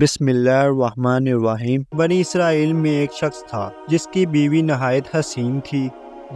बिस्मिल्लाहिर्रहमानिर्रहीम। बनी इसराइल में एक शख्स था जिसकी बीवी नहायत हसीन थी,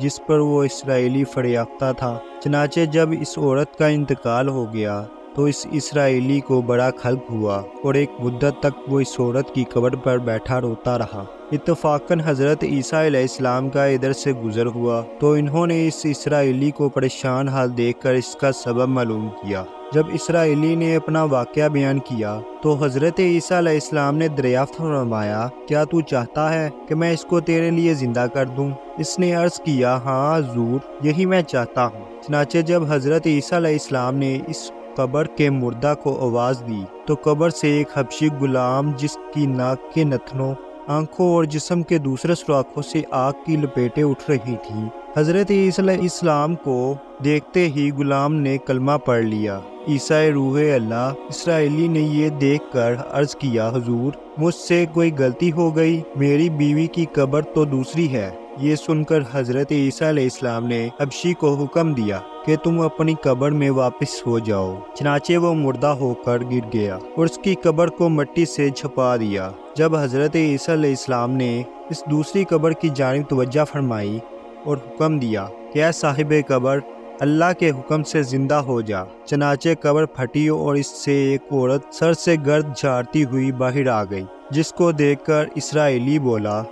जिस पर वो इसराइली फरियाफ्ता था। चनाचे जब इस औरत का इंतकाल हो गया तो इस इसराइली को बड़ा खलक हुआ और एक मुद्दत तक वो इस औरत की कब्र पर बैठा रोता रहा। इत्तफाकन हज़रत ईसा अलैहिस्सलाम का इधर से गुजर हुआ तो इन्होंने इस इसराइली को परेशान हाल देखकर इसका सबब मालूम किया। जब इसराइली ने अपना वाक़या बयान किया तो हज़रत ईसा अलैहिस्सलाम ने दरियाफ्त फरमाया, क्या तू चाहता है कि मैं इसको तेरे लिए ज़िंदा कर दूं? इसने अर्ज़ किया, हाँ हुज़ूर, यही मैं चाहता हूँ। चनाचे जब हज़रत ईसा अलैहिस्सलाम ने इस कब्र के मुर्दा को आवाज़ दी तो कब्र से एक हबशी गुलाम, जिसकी नाक के नथनों, आंखों और जिस्म के दूसरे सुराखों से आग की लपेटें उठ रही थीं, हज़रत ईसा अलैहिस्सलाम को देखते ही गुलाम ने कलमा पढ़ लिया, ईसा रूहे अल्लाह। इसराइली ने यह देखकर अर्ज़ किया, हुजूर, मुझसे कोई गलती हो गई, मेरी बीवी की कब्र तो दूसरी है। ये सुनकर हज़रत ईसा अलैहिस्सलाम ने हबशी को हुक्म दिया कि तुम अपनी कब्र में वापस हो जाओ। चनाचे वो मुर्दा होकर गिर गया और उसकी कब्र को मिट्टी से छुपा दिया। जब हज़रत ईसा अलैहिस्सलाम ने इस दूसरी कब्र की जानिब तवज्जो फरमाई और हुक्म दिया कि ऐ साहिबे कब्र, अल्लाह के हुक्म से ज़िंदा हो जा। चनाचे कब्र फटी और इससे एक औरत सर से गर्द झाड़ती हुई बाहर आ गई, जिसको देखकर इसराइली बोला,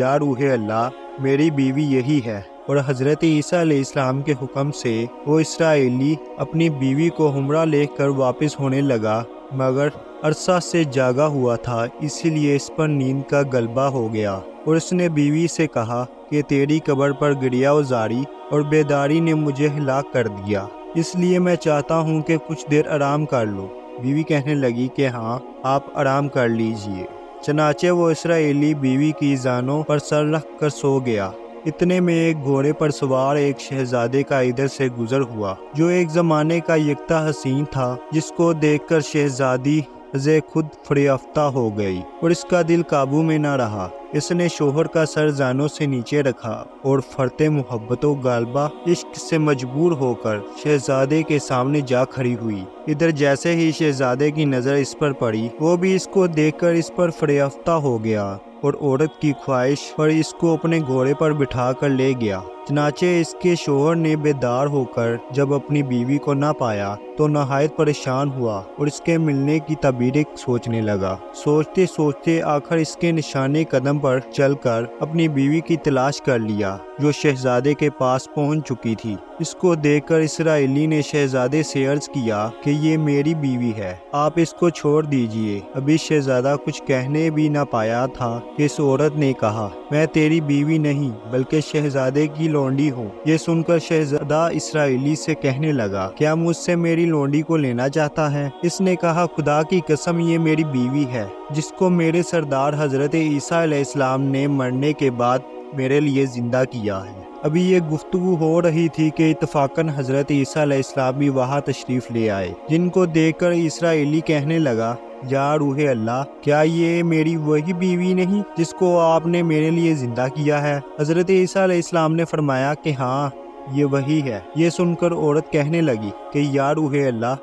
या रूहे अल्लाह, मेरी बीवी यही है। और हज़रत ईसा अलैहिस्सलाम के हुक्म से वो इसराइली अपनी बीवी को हमरा लेकर वापस होने लगा, मगर अरसा से जागा हुआ था, इसीलिए इस पर नींद का गलबा हो गया और उसने बीवी से कहा कि तेरी कब्र पर गिरिया उजारी और बेदारी ने मुझे हिलाक कर दिया, इसलिए मैं चाहता हूँ कि कुछ देर आराम कर लो। बीवी कहने लगी कि हाँ, आप आराम कर लीजिए। चनाचे वो इसराइली बीवी की जानों पर सर रख कर सो गया। इतने में एक घोड़े पर सवार एक शहजादे का इधर से गुजर हुआ, जो एक ज़माने का यकता हसीन था, जिसको देखकर शहजादी हज़े खुद फरियाफ्ता हो गई और इसका दिल काबू में ना रहा। इसने शोहर का सर जानों से नीचे रखा और फरते मोहब्बतों गालबा इश्क से मजबूर होकर शहजादे के सामने जा खड़ी हुई। इधर जैसे ही शहजादे की नज़र इस पर पड़ी, वो भी इसको देखकर इस पर फरियाफ्ता हो गया और औरत की ख्वाहिश पर इसको अपने घोड़े पर बिठा कर ले गया। चनाचे इसके शोहर ने बेदार होकर जब अपनी बीवी को ना पाया तो नहायत परेशान हुआ और इसके मिलने की तबीरें सोचने लगा। सोचते सोचते आखिर इसके निशाने कदम पर चलकर अपनी बीवी की तलाश कर लिया, जो शहजादे के पास पहुंच चुकी थी। इसको देखकर इसराइली ने शहजादे से अर्ज किया कि ये मेरी बीवी है, आप इसको छोड़ दीजिए। अभी शहजादा कुछ कहने भी ना पाया था कि इस औरत ने कहा, मैं तेरी बीवी नहीं बल्कि शहजादे की लौंडी हूँ। ये सुनकर शहजादा इसराइली से कहने लगा, क्या मुझसे मेरी लौंडी को लेना चाहता है? इसने कहा, खुदा की कसम, ये मेरी बीवी है, जिसको मेरे सरदार हज़रत ईसा अलैहिस्सलाम ने मरने के बाद मेरे लिए ज़िंदा किया है। अभी ये गुफ्तगू हो रही थी कि इत्तफाकन हज़रत ईसा अलैहिस्सलाम भी वहाँ तशरीफ़ ले आए, जिनको देखकर इसराइली कहने लगा, या रूहे अल्लाह, क्या ये मेरी वही बीवी नहीं जिसको आपने मेरे लिए ज़िंदा किया है? हज़रत ईसा अलैहिस्सलाम ने फरमाया कि हाँ, ये वही है। ये सुनकर औरत कहने लगी कि या रूहे अल्लाह,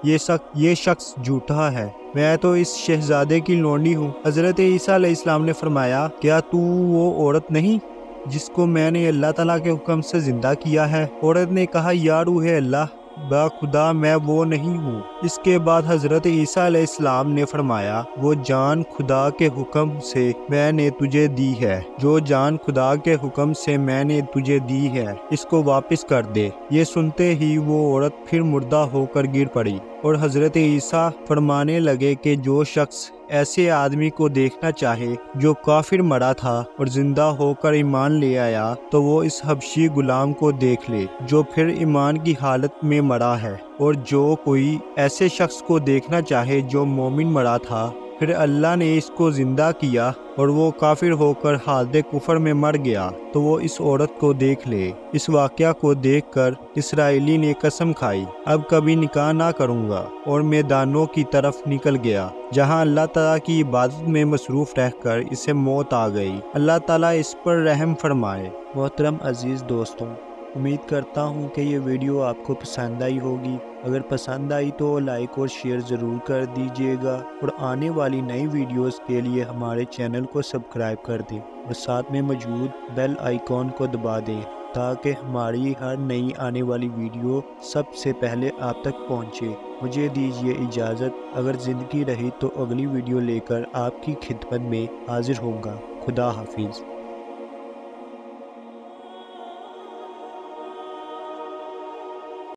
ये शख्स झूठा है, मैं तो इस शहजादे की लौंडी हूँ। हज़रत ईसा अलैहिस्सलाम ने फरमाया, क्या तू वो औरत नहीं जिसको मैंने अल्लाह ताला के हुक्म से ज़िंदा किया है? औरत ने कहा, या रूहे अल्लाह, बा खुदा, मैं वो नहीं हूँ। इसके बाद हज़रत ईसा अलैहिस्सलाम ने फरमाया, वो जान खुदा के हुक्म से मैंने तुझे दी है, जो जान खुदा के हुक्म से मैंने तुझे दी है, इसको वापस कर दे। ये सुनते ही वो औरत फिर मुर्दा होकर गिर पड़ी और हज़रत ईसा फरमाने लगे कि जो शख्स ऐसे आदमी को देखना चाहे जो काफिर मरा था और जिंदा होकर ईमान ले आया, तो वो इस हबशी गुलाम को देख ले जो फिर ईमान की हालत में मरा है, और जो कोई ऐसे शख्स को देखना चाहे जो मोमिन मरा था, फिर अल्लाह ने इसको ज़िंदा किया और वो काफिर होकर हालत कुफर में मर गया, तो वो इस औरत को देख ले। इस वाक़या को देखकर इसराइली ने कसम खाई, अब कभी निकाह ना करूँगा, और मैदानों की तरफ निकल गया, जहाँ अल्लाह ताला की इबादत में मसरूफ़ रहकर इसे मौत आ गई। अल्लाह ताला इस पर रहम फरमाए। मोहतरम अज़ीज़ दोस्तों, उम्मीद करता हूँ कि ये वीडियो आपको पसंद आई होगी। अगर पसंद आई तो लाइक और शेयर ज़रूर कर दीजिएगा और आने वाली नई वीडियोस के लिए हमारे चैनल को सब्सक्राइब कर दें और साथ में मौजूद बेल आइकॉन को दबा दें ताकि हमारी हर नई आने वाली वीडियो सबसे पहले आप तक पहुंचे। मुझे दीजिए इजाज़त, अगर ज़िंदगी रही तो अगली वीडियो लेकर आपकी खिदमत में हाजिर होऊंगा। खुदा हाफिज़।